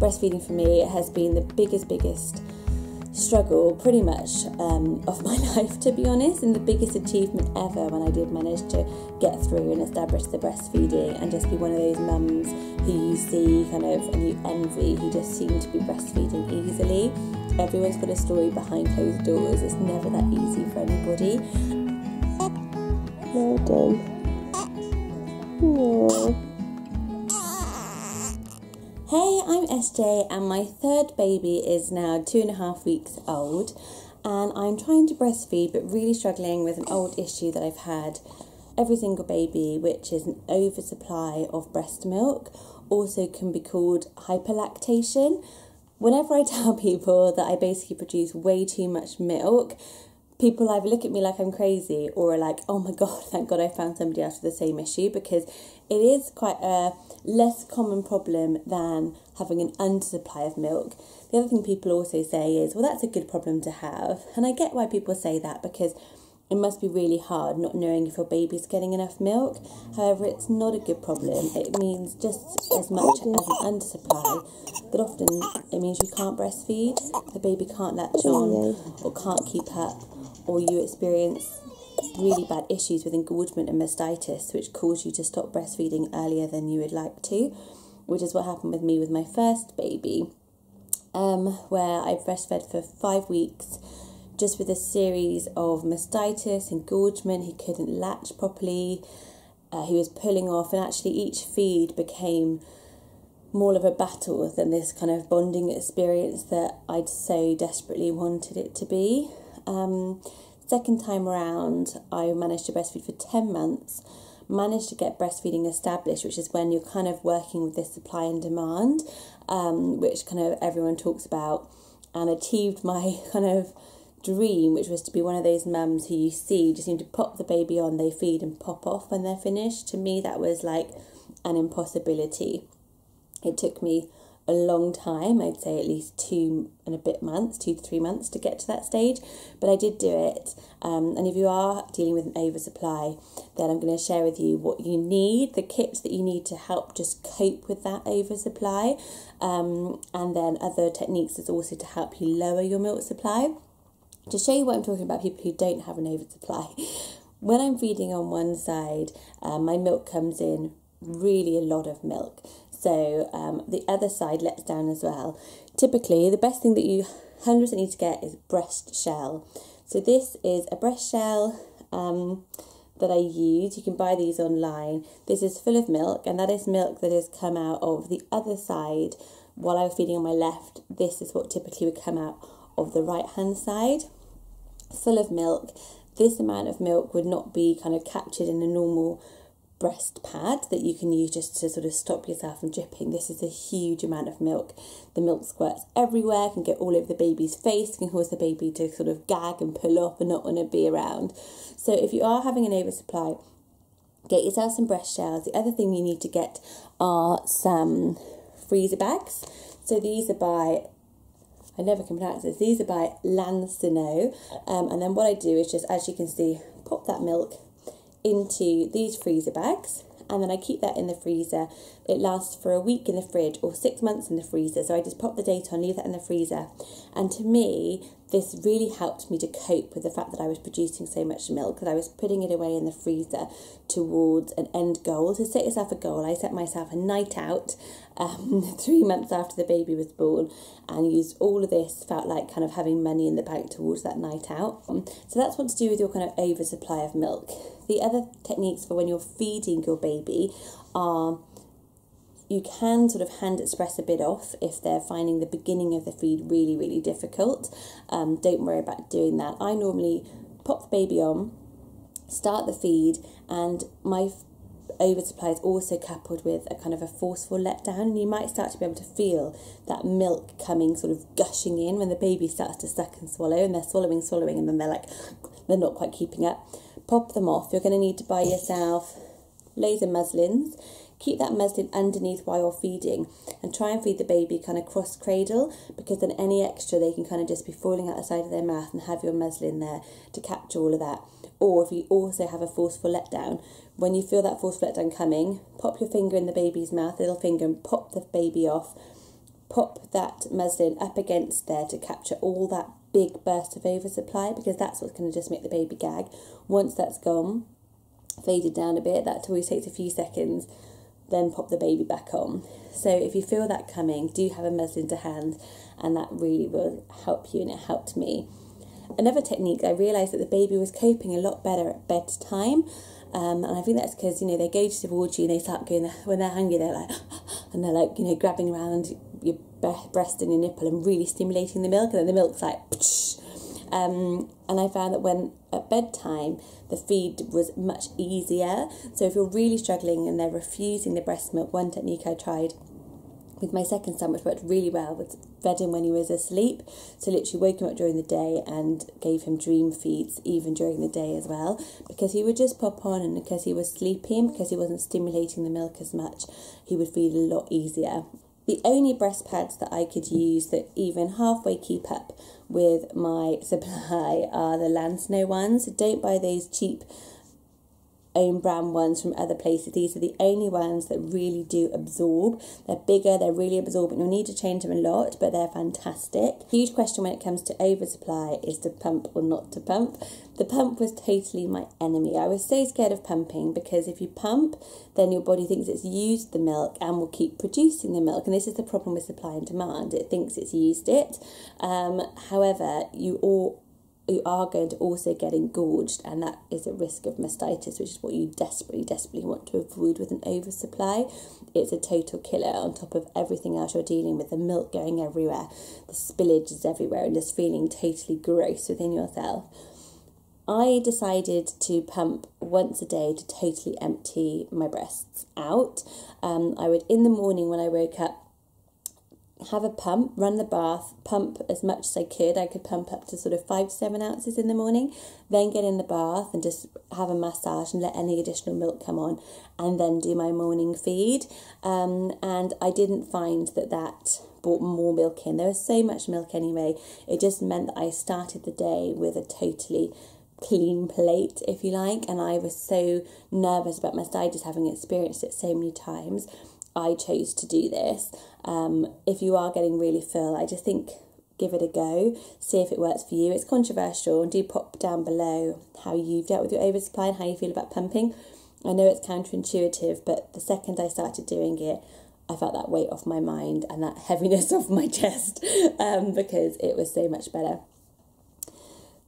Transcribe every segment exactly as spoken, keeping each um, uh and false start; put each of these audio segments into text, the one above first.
breastfeeding for me has been the biggest, biggest struggle pretty much um, of my life, to be honest, and the biggest achievement ever when I did manage to get through and establish the breastfeeding and just be one of those mums who you see kind of and you envy, who just seem to be breastfeeding easily. Everyone's got a story behind closed doors. It's never that easy for anybody. Well done. Aww. Hey, I'm S J and my third baby is now two and a half weeks old, and I'm trying to breastfeed but really struggling with an old issue that I've had every single baby, which is an oversupply of breast milk, also can be called hyperlactation. Whenever I tell people that I basically produce way too much milk, people either look at me like I'm crazy or are like, oh my god, thank god I found somebody else with the same issue, because it is quite a less common problem than having an undersupply of milk. The other thing people also say is, well, that's a good problem to have. And I get why people say that, because it must be really hard not knowing if your baby's getting enough milk. However, it's not a good problem. It means just as much as an undersupply, but often it means you can't breastfeed, the baby can't latch on or can't keep up, or you experience really bad issues with engorgement and mastitis, which cause you to stop breastfeeding earlier than you would like to, which is what happened with me with my first baby, um, where I breastfed for five weeks just with a series of mastitis, engorgement. He couldn't latch properly, uh, he was pulling off, and actually each feed became more of a battle than this kind of bonding experience that I'd so desperately wanted it to be. Um, second time around, I managed to breastfeed for ten months, managed to get breastfeeding established, which is when you're kind of working with this supply and demand, um, which kind of everyone talks about, and achieved my kind of dream, which was to be one of those mums who you see just seem to pop the baby on, they feed and pop off when they're finished. To me, that was like an impossibility. It took me a long time, I'd say at least two and a bit months, two to three months to get to that stage, but I did do it. Um, and if you are dealing with an oversupply, then I'm going to share with you what you need, the kits that you need to help just cope with that oversupply, um, and then other techniques is also to help you lower your milk supply. To show you what I'm talking about, people who don't have an oversupply, when I'm feeding on one side, um, my milk comes in really a lot of milk. So um, the other side lets down as well. Typically, the best thing that you one hundred percent need to get is breast shell. So this is a breast shell um, that I use. You can buy these online. This is full of milk, and that is milk that has come out of the other side. While I was feeding on my left, this is what typically would come out of the right-hand side. Full of milk. This amount of milk would not be kind of captured in a normal breast pad that you can use just to sort of stop yourself from dripping. This is a huge amount of milk. The milk squirts everywhere, can get all over the baby's face, can cause the baby to sort of gag and pull off and not want to be around. So if you are having an oversupply, get yourself some breast shells. The other thing you need to get are some freezer bags. So these are by, I never can pronounce this, these are by Lansinoh. Um, and then what I do is just, as you can see, pop that milk into these freezer bags, and then I keep that in the freezer. It lasts for a week in the fridge or six months in the freezer. So I just pop the date on, leave that in the freezer. And to me, this really helped me to cope with the fact that I was producing so much milk, that I was putting it away in the freezer towards an end goal. So set yourself a goal. I set myself a night out um, three months after the baby was born, and used all of this, felt like kind of having money in the bank towards that night out. So that's what to do with your kind of oversupply of milk. The other techniques for when you're feeding your baby are, you can sort of hand express a bit off if they're finding the beginning of the feed really, really difficult. Um, don't worry about doing that. I normally pop the baby on, start the feed, and my oversupply is also coupled with a kind of a forceful letdown, and you might start to be able to feel that milk coming, sort of gushing in when the baby starts to suck and swallow, and they're swallowing, swallowing, and then they're like, they're not quite keeping up. Pop them off. You're going to need to buy yourself loads of muslins. Keep that muslin underneath while you're feeding, and try and feed the baby kind of cross cradle, because then any extra they can kind of just be falling out the side of their mouth, and have your muslin there to capture all of that. Or if you also have a forceful letdown, when you feel that forceful letdown coming, pop your finger in the baby's mouth, little finger, and pop the baby off. pop that muslin up against there to capture all that big burst of oversupply, because that's what's going to just make the baby gag. Once that's gone, faded down a bit, that always takes a few seconds, then pop the baby back on. So if you feel that coming, do have a muslin to hand, and that really will help you, and it helped me. Another technique, I realised that the baby was coping a lot better at bedtime, um, and I think that's because, you know, they go towards you and they start going, when they're hungry they're like and they're like, you know, grabbing around your breast and your nipple and really stimulating the milk, and then the milk's like psh. Um, and I found that when at bedtime the feed was much easier. So if you're really struggling and they're refusing the breast milk, one technique I tried with my second son, which worked really well, was fed him when he was asleep. So literally woke him up during the day and gave him dream feeds even during the day as well, because he would just pop on, and because he was sleepy and because he wasn't stimulating the milk as much, he would feed a lot easier. The only breast pads that I could use that even halfway keep up with my supply are the Lansinoh ones. So don't buy those cheap own brand ones from other places. These are the only ones that really do absorb. They're bigger, they're really absorbent. You'll need to change them a lot, but they're fantastic. Huge question when it comes to oversupply is to pump or not to pump. The pump was totally my enemy. I was so scared of pumping, because if you pump, then your body thinks it's used the milk and will keep producing the milk. And this is the problem with supply and demand. It thinks it's used it. Um, however, you all you are going to also get engorged, and that is a risk of mastitis, which is what you desperately, desperately want to avoid with an oversupply. It's a total killer on top of everything else you're dealing with, the milk going everywhere, the spillage is everywhere, and just feeling totally gross within yourself. I decided to pump once a day to totally empty my breasts out. Um, I would, in the morning when I woke up, have a pump, run the bath, pump as much as I could. I could pump up to sort of five, seven ounces in the morning, then get in the bath and just have a massage and let any additional milk come on, and then do my morning feed. Um, and I didn't find that that brought more milk in. There was so much milk anyway. It just meant that I started the day with a totally clean plate, if you like, and I was so nervous about mastitis, having experienced it so many times. I chose to do this. Um, if you are getting really full, I just think give it a go, see if it works for you. It's controversial, and do pop down below how you've dealt with your oversupply and how you feel about pumping. I know it's counterintuitive, but the second I started doing it, I felt that weight off my mind and that heaviness off my chest, um, because it was so much better.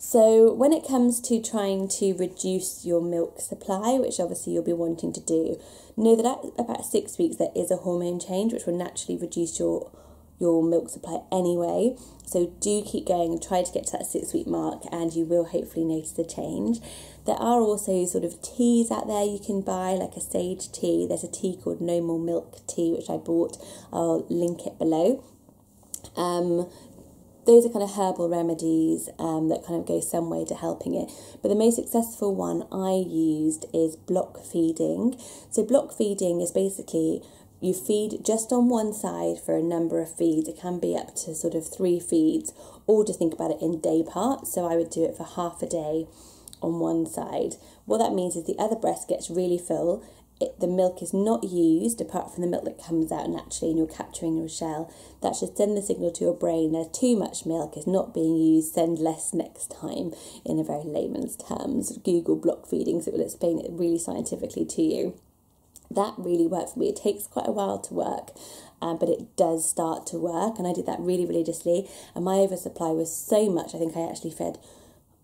So when it comes to trying to reduce your milk supply, which obviously you'll be wanting to do, know that at about six weeks there is a hormone change which will naturally reduce your your milk supply anyway. So do keep going and try to get to that six week mark, and you will hopefully notice a change. There are also sort of teas out there you can buy, like a sage tea. There's a tea called No More Milk Tea, which I bought. I'll link it below. Um, Those are kind of herbal remedies um, that kind of go some way to helping it. But the most successful one I used is block feeding. So block feeding is basically you feed just on one side for a number of feeds. It can be up to sort of three feeds, or just think about it in day parts. So I would do it for half a day on one side. What that means is the other breast gets really full. It, the milk is not used, apart from the milk that comes out naturally and you're capturing your shell. That should send the signal to your brain, there's too much milk, it's not being used, send less next time, in a very layman's terms. Google block feeding, so it will explain it really scientifically to you. That really worked for me. It takes quite a while to work, um, but it does start to work, and I did that really religiously, and my oversupply was so much, I think I actually fed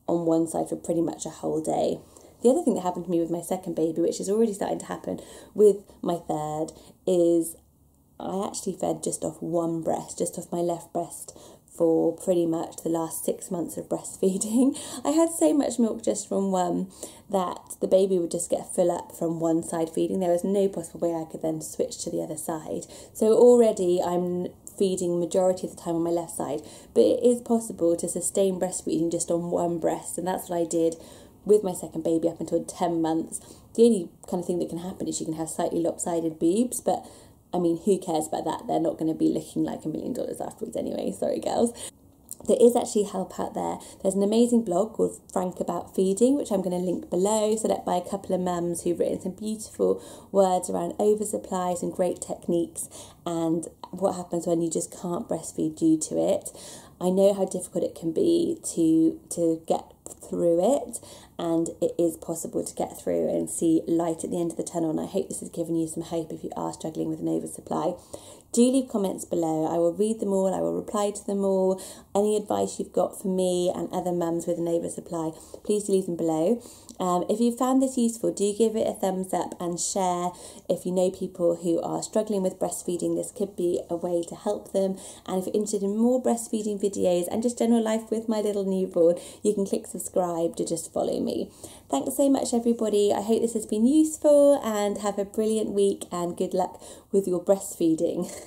on one side for pretty much a whole day. The other thing that happened to me with my second baby, which is already starting to happen with my third, is I actually fed just off one breast, just off my left breast, for pretty much the last six months of breastfeeding. I had so much milk just from one that the baby would just get full up from one side feeding. There was no possible way I could then switch to the other side. So already I'm feeding majority of the time on my left side, but it is possible to sustain breastfeeding just on one breast, and that's what I did with my second baby up until ten months. The only kind of thing that can happen is you can have slightly lopsided boobs, but I mean, who cares about that? They're not going to be looking like a million dollars afterwards anyway, sorry girls. there is actually help out there. There's an amazing blog called Frank About Feeding, which I'm going to link below, set up by a couple of mums who've written some beautiful words around oversupply, some great techniques and what happens when you just can't breastfeed due to it. I know how difficult it can be to, to get through it, and it is possible to get through and see light at the end of the tunnel, and I hope this has given you some hope if you are struggling with an oversupply. Do leave comments below. I will read them all, I will reply to them all. Any advice you've got for me and other mums with an oversupply, please do leave them below. Um, if you found this useful, do give it a thumbs up and share. If you know people who are struggling with breastfeeding, this could be a way to help them. And if you're interested in more breastfeeding videos and just general life with my little newborn, you can click subscribe to just follow me. Thanks so much, everybody. I hope this has been useful, and have a brilliant week and good luck with your breastfeeding.